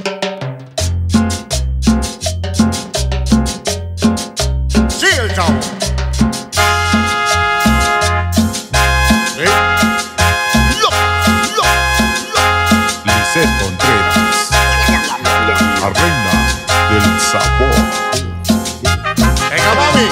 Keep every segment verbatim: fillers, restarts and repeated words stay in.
Sí, el chavo. ¿Eh? Lo, lo, lo. Lizeth Contreras, la reina del sabor. ¡Venga, mami!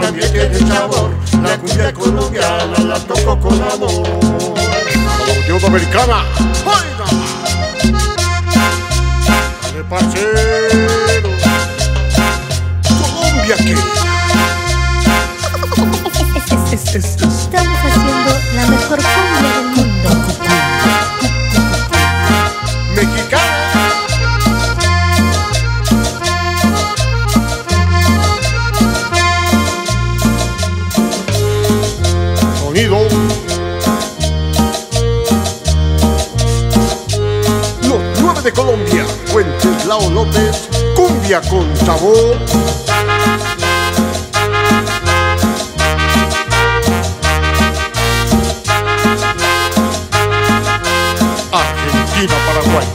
También tiene sabor, la cumbia colombiana la toco con amor. Yo dominicana, oiga, dale parcero, Colombia que. Estamos haciendo la mejor cumbia del mundo. Mexicana. Los nueve de Colombia, Wenceslao López, cumbia con sabor. Argentina, Paraguay,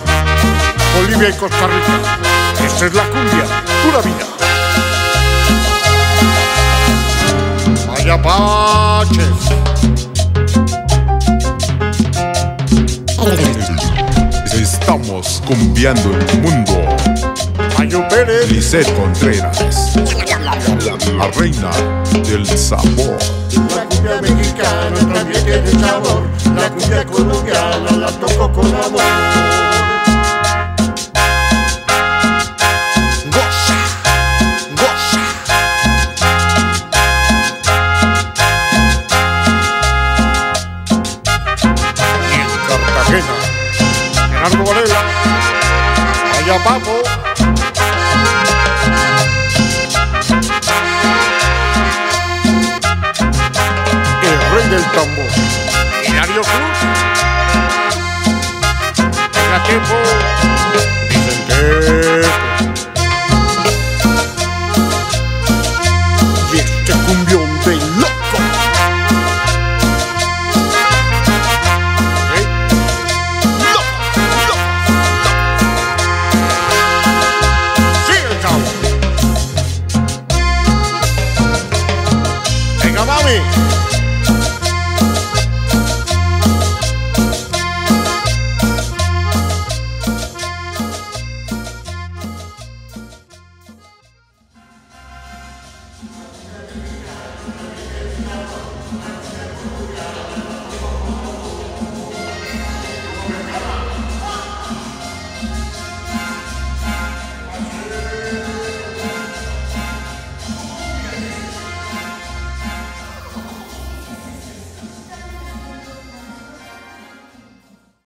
Bolivia y Costa Rica. Esta es la cumbia, pura vida. Vaya paches. Estamos cumbiando el mundo. Manuel Pérez, Lizeth Contreras, la reina del sabor. La cumbia mexicana también tiene sabor. La cumbia colombiana la toco con amor. Goza, goza. Y en Cartagena, Vaya, papo.